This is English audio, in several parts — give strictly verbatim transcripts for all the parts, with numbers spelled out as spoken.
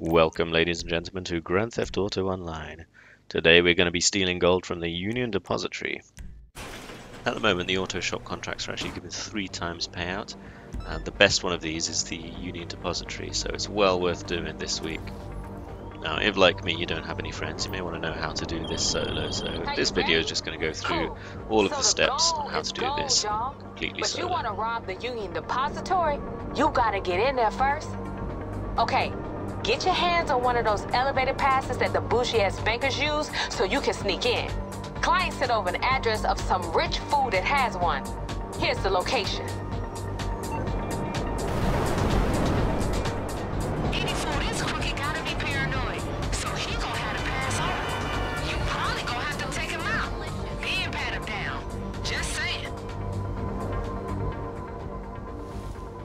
Welcome, ladies and gentlemen, to Grand Theft Auto Online. Today we're going to be stealing gold from the Union Depository. At the moment, the auto shop contracts are actually given three times payout, and the best one of these is the Union Depository, so it's well worth doing this week. Now, if like me you don't have any friends, you may want to know how to do this solo, so this video is just going to go through all of the steps on how to do this completely solo. But you want to rob the Union Depository, you got to get in there first. Okay. Get your hands on one of those elevated passes that the bougie-ass bankers use so you can sneak in. Clients sent over an address of some rich food that has one. Here's the location. Any fool this crooked gotta be paranoid, so he gonna have to pass on. You probably gonna have to take him out, then pat him down. Just saying.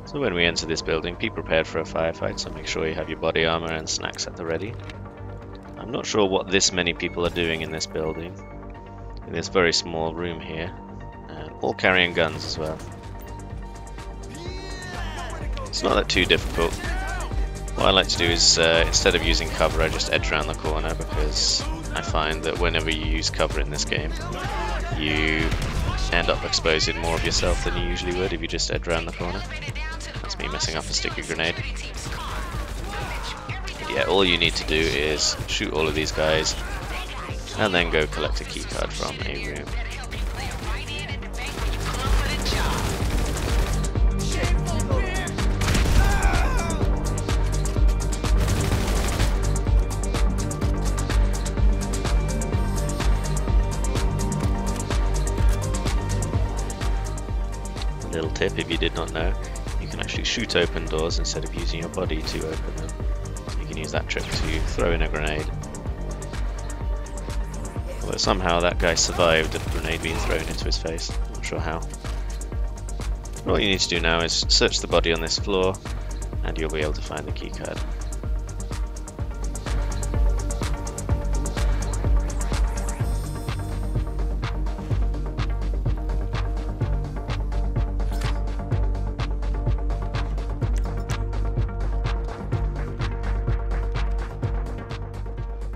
So when we enter this building, be prepared for a firefight, so make sure you have your body armor and snacks at the ready. I'm not sure what this many people are doing in this building, in this very small room here, and all carrying guns as well. It's not that too difficult. What I like to do is, uh, instead of using cover, I just edge around the corner, because I find that whenever you use cover in this game, you end up exposing more of yourself than you usually would if you just edge around the corner. That's me messing up a sticky grenade. And yeah, all you need to do is shoot all of these guys and then go collect a keycard from a room. A little tip, if you did not know, you can actually shoot open doors instead of using your body to open them. You can use that trick to throw in a grenade. Although somehow that guy survived a grenade being thrown into his face. Not sure how. What you need to do now is search the body on this floor and you'll be able to find the keycard.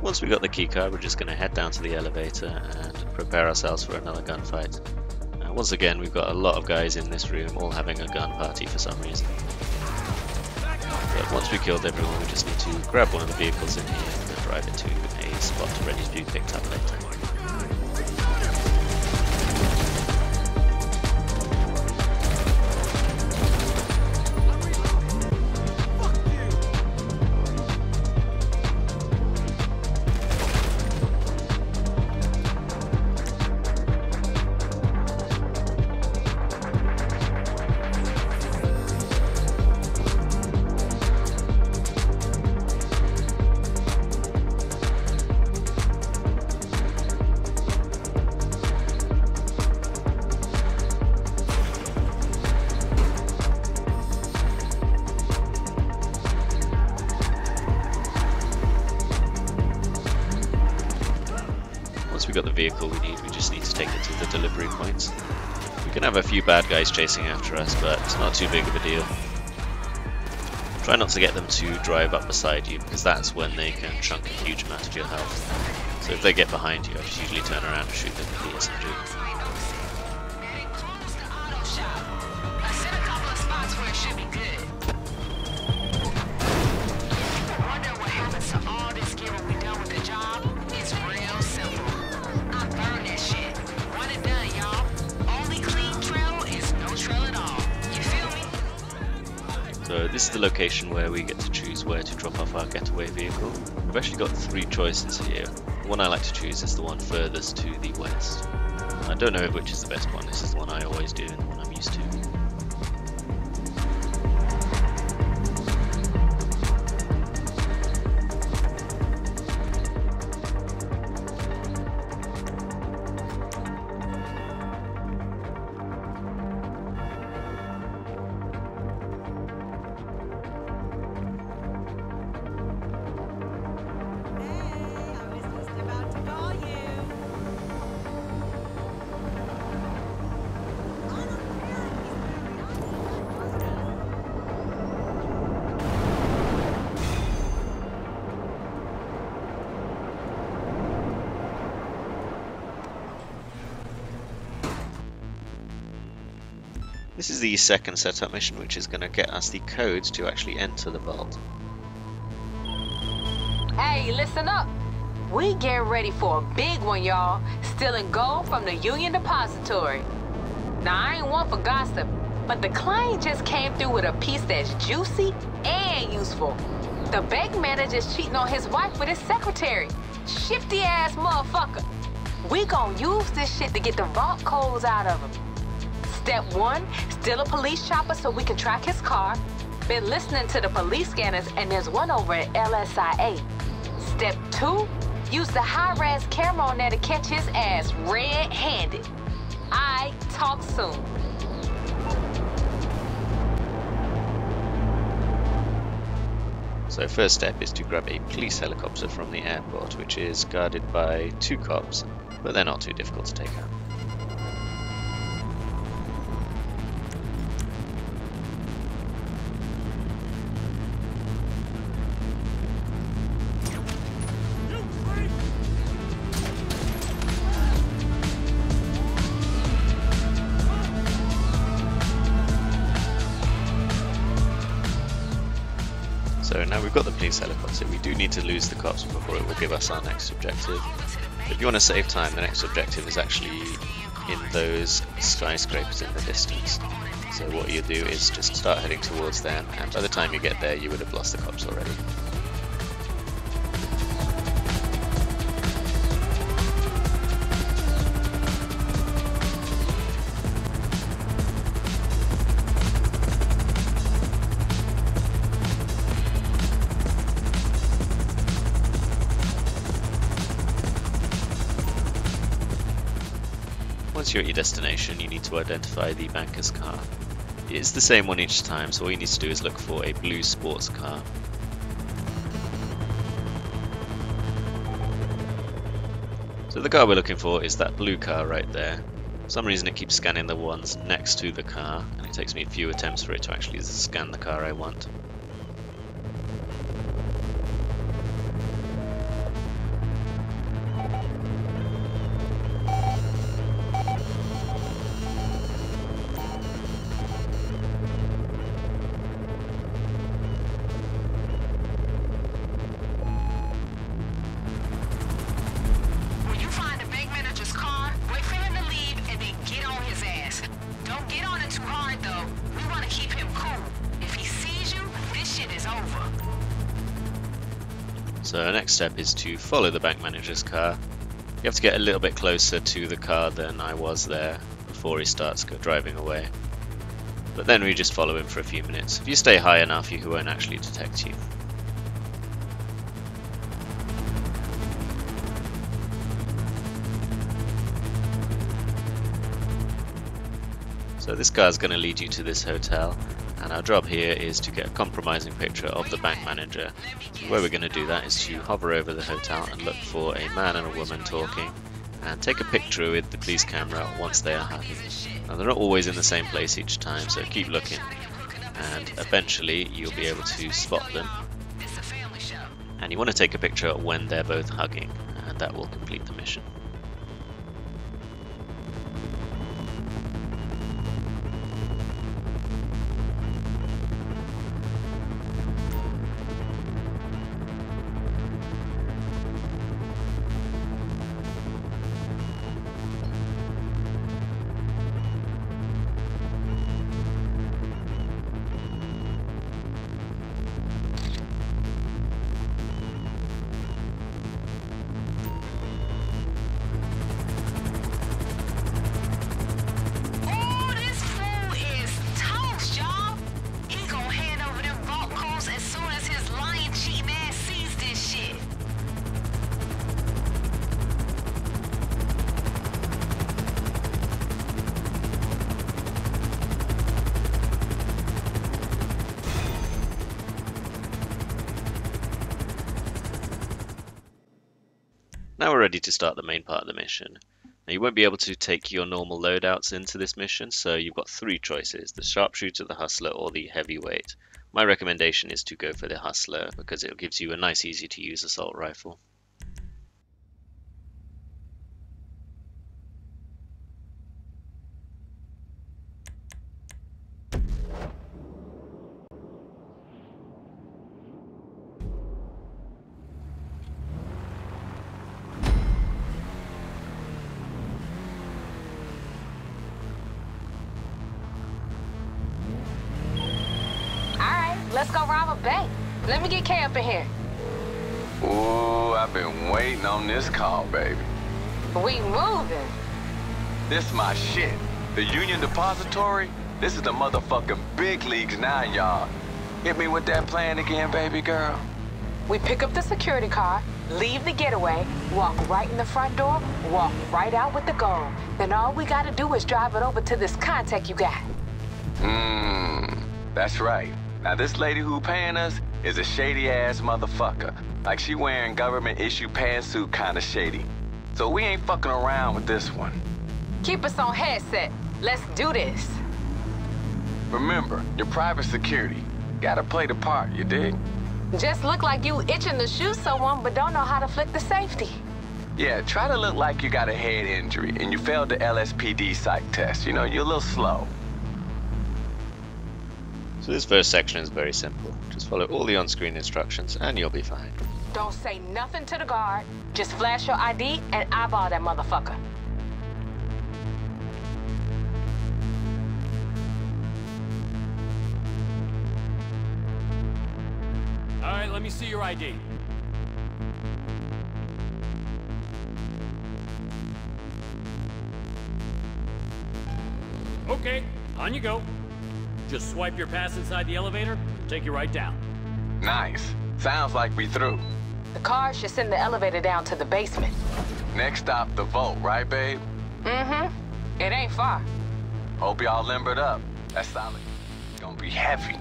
Once we got the keycard, we're just going to head down to the elevator and prepare ourselves for another gunfight. Now, once again, we've got a lot of guys in this room all having a gun party for some reason. But once we killed everyone, we just need to grab one of the vehicles in here and drive it to a spot ready to be picked up later. Once we've got the vehicle we need, we just need to take it to the delivery points. We can have a few bad guys chasing after us, but it's not too big of a deal. Try not to get them to drive up beside you, because that's when they can chunk a huge amount of your health. So if they get behind you, I just usually turn around and shoot them with the S M G. So this is the location where we get to choose where to drop off our getaway vehicle. We've actually got three choices here. The one I like to choose is the one furthest to the west. I don't know which is the best one. This is the one I always do and the one I'm used to. This is the second setup mission, which is going to get us the codes to actually enter the vault. Hey, listen up. We get ready for a big one, y'all. Stealing gold from the Union Depository. Now, I ain't one for gossip, but the client just came through with a piece that's juicy and useful. The bank manager's cheating on his wife with his secretary. Shifty-ass motherfucker. We gonna use this shit to get the vault codes out of him. Step one, steal a police chopper so we can track his car. Been listening to the police scanners, and there's one over at L S I A. Step two, use the high-res camera on there to catch his ass red-handed. I talk soon. So first step is to grab a police helicopter from the airport, which is guarded by two cops, but they're not too difficult to take out. So now we've got the police helicopter, we do need to lose the cops before it will give us our next objective. But if you want to save time, the next objective is actually in those skyscrapers in the distance. So what you do is just start heading towards them, and by the time you get there you would have lost the cops already. Once you're at your destination, you need to identify the banker's car. It's the same one each time, so all you need to do is look for a blue sports car. So the car we're looking for is that blue car right there. For some reason it keeps scanning the ones next to the car, and it takes me a few attempts for it to actually scan the car I want. So our next step is to follow the bank manager's car. You have to get a little bit closer to the car than I was there before he starts driving away. But then we just follow him for a few minutes. If you stay high enough, he won't actually detect you. So this car is going to lead you to this hotel, and our job here is to get a compromising picture of the bank manager. The way we're going to do that is to hover over the hotel and look for a man and a woman talking, and take a picture with the police camera once they are happy. Now they're not always in the same place each time, so keep looking, and eventually you'll be able to spot them. And you want to take a picture when they're both hugging, and that will complete the mission. Now we're ready to start the main part of the mission. Now you won't be able to take your normal loadouts into this mission, so you've got three choices: the sharpshooter, the hustler, or the heavyweight. My recommendation is to go for the hustler because it gives you a nice, easy to use assault rifle. Let's go rob a bank. Let me get Kay up in here. Ooh, I've been waiting on this call, baby. We moving. This my shit. The Union Depository, this is the motherfucking big leagues now, y'all. Hit me with that plan again, baby girl. We pick up the security car, leave the getaway, walk right in the front door, walk right out with the gold. Then all we gotta do is drive it over to this contact you got. Mmm, that's right. Now this lady who paying us is a shady-ass motherfucker. Like she wearing government-issue pantsuit kinda shady. So we ain't fucking around with this one. Keep us on headset. Let's do this. Remember, your private security. Gotta play the part, you dig? Just look like you itching to shoot someone, but don't know how to flick the safety. Yeah, try to look like you got a head injury and you failed the L S P D psych test. You know, you're a little slow. So this first section is very simple. Just follow all the on-screen instructions and you'll be fine. Don't say nothing to the guard. Just flash your I D and eyeball that motherfucker. All right, let me see your I D. Okay, on you go. Just swipe your pass inside the elevator, take you right down. Nice. Sounds like we through. The car should send the elevator down to the basement. Next stop, the vault, right, babe? Mm-hmm. It ain't far. Hope y'all limbered up. That's solid. Gonna be heavy.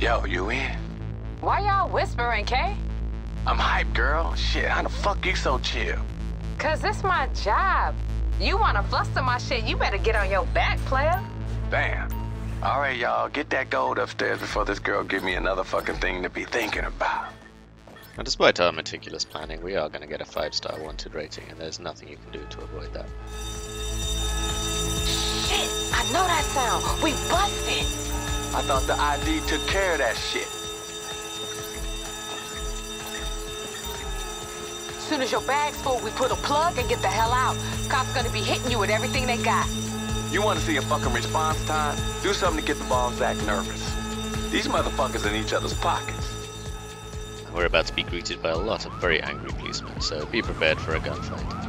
Yo, you in? Why y'all whispering, Kay? I'm hyped, girl. Shit, how the fuck you so chill? Cause it's my job. You wanna fluster my shit, you better get on your back, player. Damn. All right, y'all, get that gold upstairs before this girl give me another fucking thing to be thinking about. Now, despite our meticulous planning, we are gonna get a five-star wanted rating, and there's nothing you can do to avoid that. Shit, I know that sound. We busted. I thought the I D took care of that shit. Soon as your bag's full, we put a plug and get the hell out. Cops gonna be hitting you with everything they got. You wanna see a fucking response time? Do something to get the balls act nervous. These motherfuckers in each other's pockets. We're about to be greeted by a lot of very angry policemen, so be prepared for a gunfight.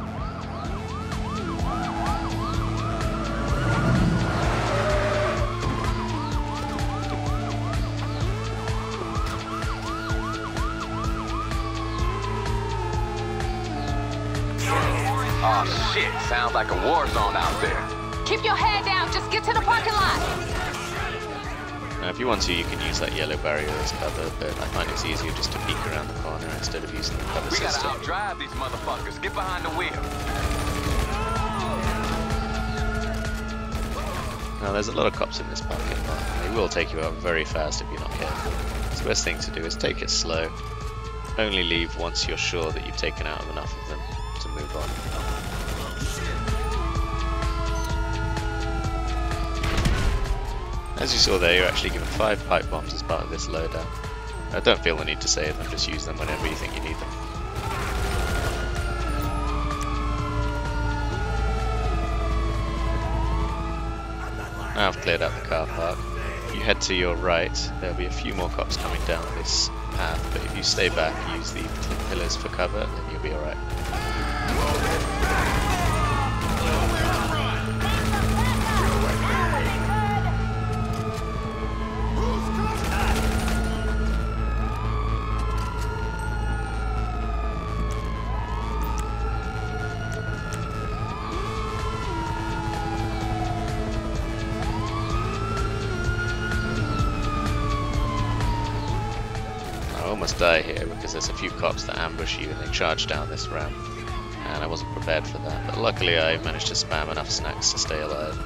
Oh shit, sounds like a war zone out there. Keep your head down, just get to the parking lot. Now if you want to, you can use that yellow barrier as cover, but I find it's easier just to peek around the corner instead of using the cover system. We gotta outdrive these motherfuckers, get behind the wheel. Now there's a lot of cops in this parking lot, and they will take you out very fast if you're not careful. So the best thing to do is take it slow, only leave once you're sure that you've taken out enough of them to move on. As you saw there, you're actually given five pipe bombs as part of this loadout. I don't feel the need to save them, just use them whenever you think you need them. Now I've cleared out the car park. If you head to your right, there'll be a few more cops coming down this path, but if you stay back, use the pillars for cover, then you'll be alright. Almost die here because there's a few cops that ambush you and they charge down this ramp, and I wasn't prepared for that, but luckily I managed to spam enough snacks to stay alive.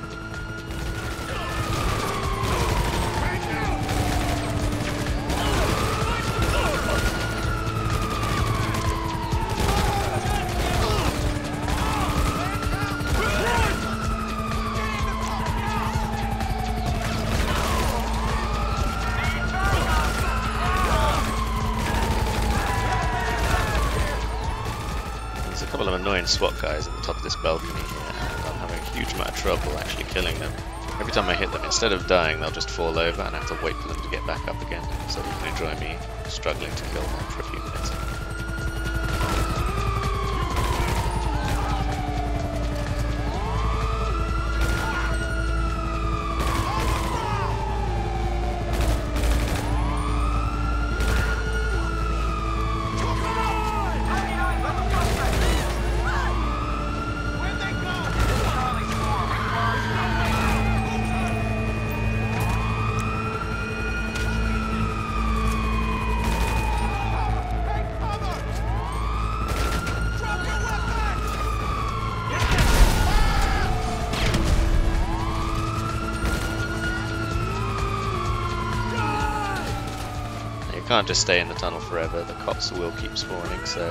couple of annoying SWAT guys at the top of this balcony here, and I'm having a huge amount of trouble actually killing them. Every time I hit them, instead of dying, they'll just fall over and I have to wait for them to get back up again, so you can enjoy me struggling to kill them for a few minutes. You can't just stay in the tunnel forever, the cops will keep spawning, so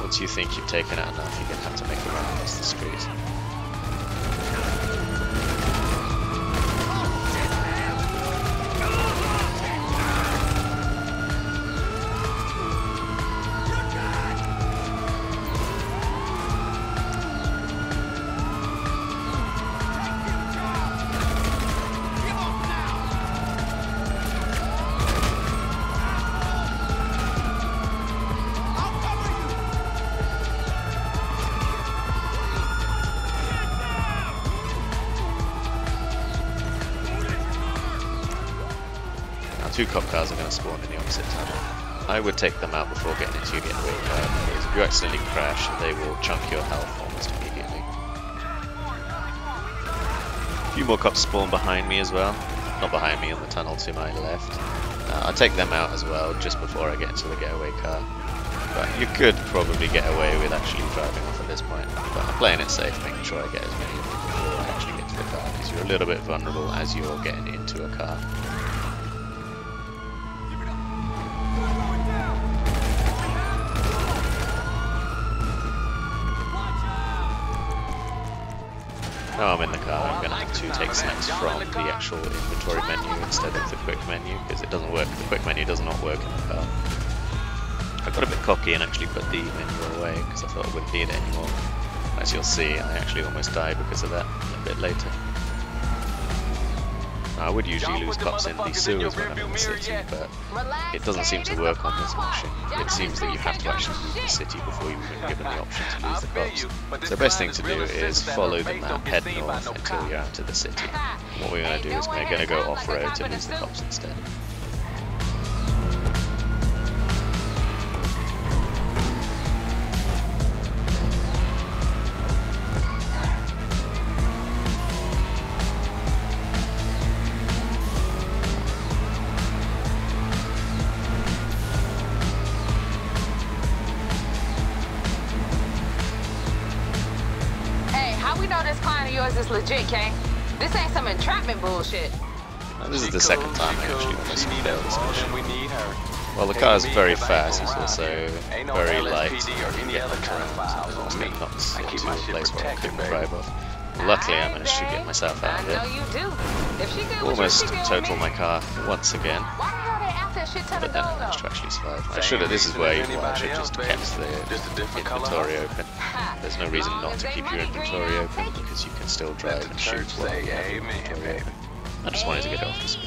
once you think you've taken out enough, you're going to have to make a run across the street. Two cop cars are going to spawn in the opposite tunnel. I would take them out before getting into your getaway car, because if you accidentally crash, they will chunk your health almost immediately. A few more cops spawn behind me as well. Not behind me, in the tunnel to my left. Uh, I'll take them out as well, just before I get into the getaway car. But you could probably get away with actually driving off at this point. But I'm playing it safe, making sure I get as many of them before I actually get to the car, because you're a little bit vulnerable as you're getting into a car. Now I'm in the car, I'm going to have to take snacks from the actual inventory menu instead of the quick menu, because it doesn't work. The quick menu does not work in the car. I got a bit cocky and actually put the menu away because I thought I wouldn't need it anymore. As you'll see, I actually almost died because of that a bit later. Now, I would usually lose cops in the sewers when I'm in the city, but it doesn't seem to work on this option. It seems that you have to actually leave the city before you've been given the option to lose the cops. So the best thing to do is follow the map, head north until you're out of the city. And what we're going to do is we're going to go off-road to lose the cops instead. This legit, Kane. This ain't some entrapment bullshit. Now, this is the second time I actually almost failed this mission. Well, the car is very fast, it's also very light. You get the car, it almost gets knocked into a place where I couldn't drive off. Luckily, I managed to get myself out of it. Almost totaled my car once again. But then I managed to actually survive. I should have, this is where you well, I should have just kept the inventory open. There's no reason not to keep your inventory open, because you can still drive and shoot while you have your inventory open. I just wanted to get off this.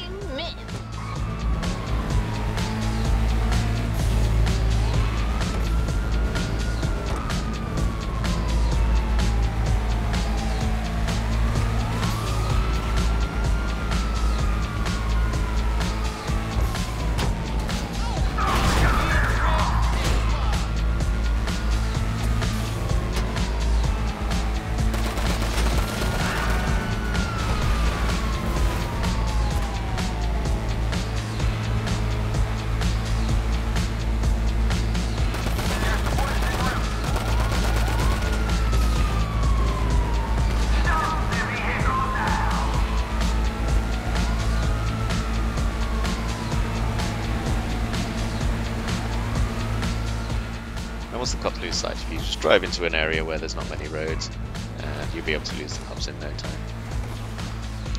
Once the cops lose sight of you, just drive into an area where there's not many roads, and you'll be able to lose the cops in no time.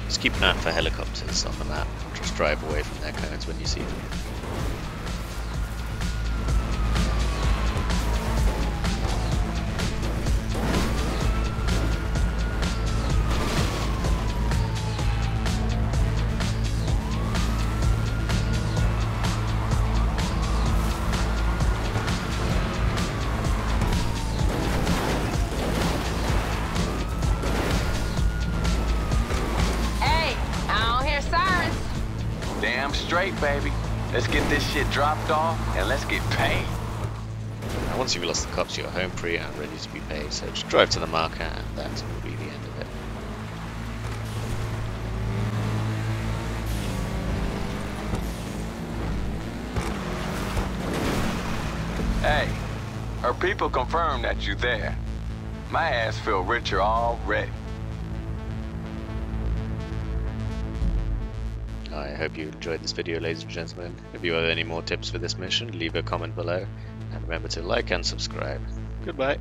Just keep an eye out for helicopters on the map, and just drive away from their cones when you see them. straight, baby. Let's get this shit dropped off and let's get paid. Now, once you've lost the cops, you're home free and ready to be paid, so just drive to the marker and that will be the end of it. Hey, her people confirm that you're there. My ass feel richer already. I hope you enjoyed this video, ladies and gentlemen. If you have any more tips for this mission, leave a comment below. And remember to like and subscribe. Goodbye.